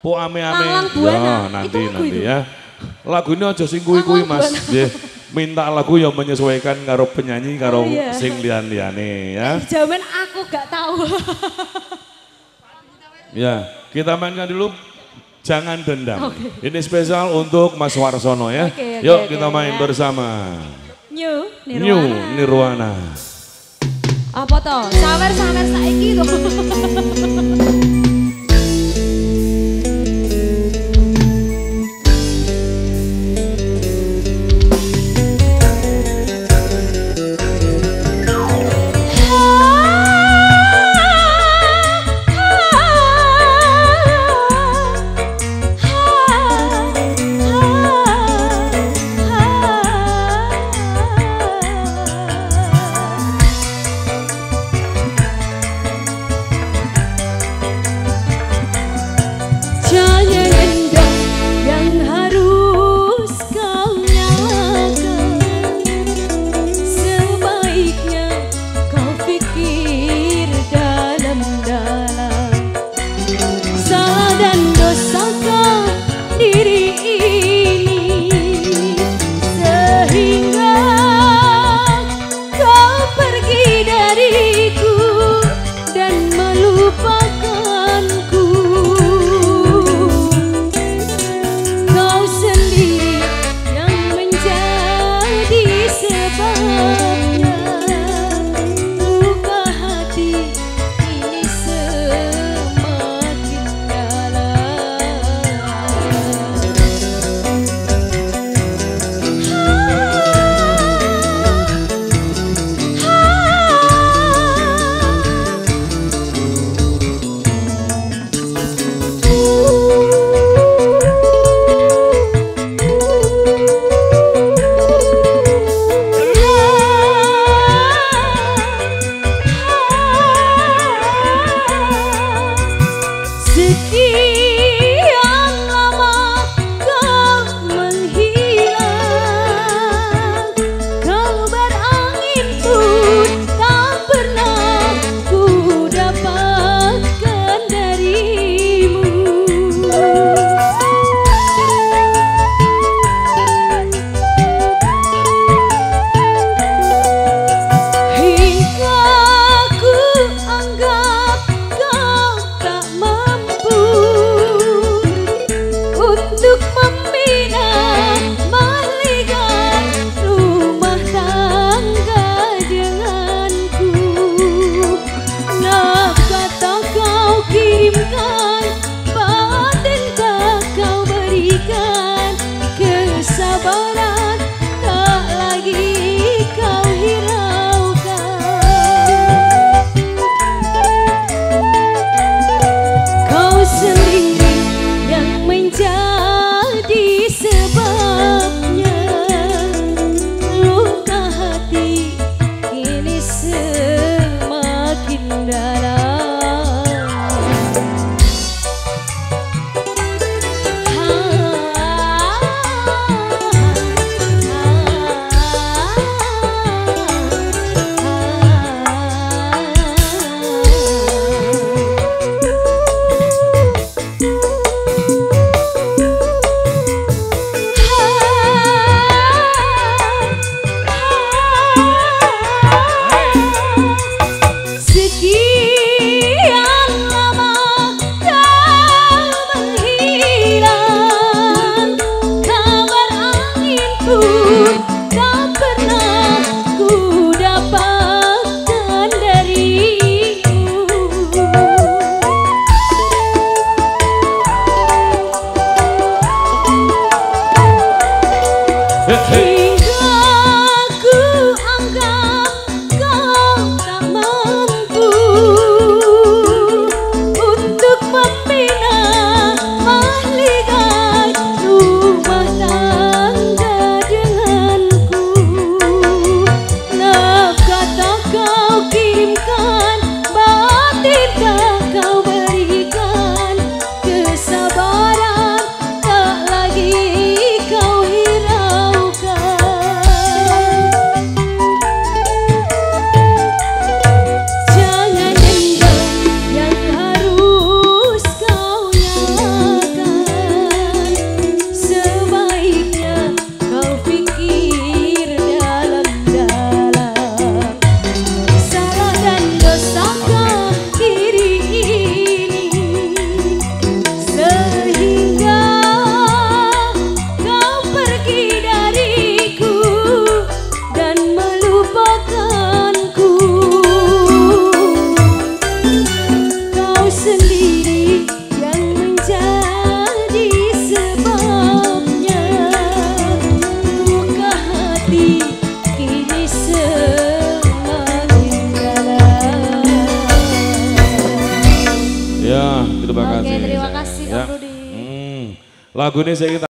Po ame-ame. Malang Buana. Oh, nanti ya. Lagu ini aja sing kui-kui Mas. Nggih. Minta lagu yang menyesuaikan karo penyanyi karo sing lian-liane ya. Dijamin aku gak tahu. Ya, kita mainkan dulu Jangan Dendam. Okay. Ini spesial untuk Mas Warsono ya. Okay, yuk kita main bersama. New Nirwana. Apa toh? Sawer-sawer saiki to. Ya, terima kasih. Oke, terima kasih Om Rudi. Lagu ini saya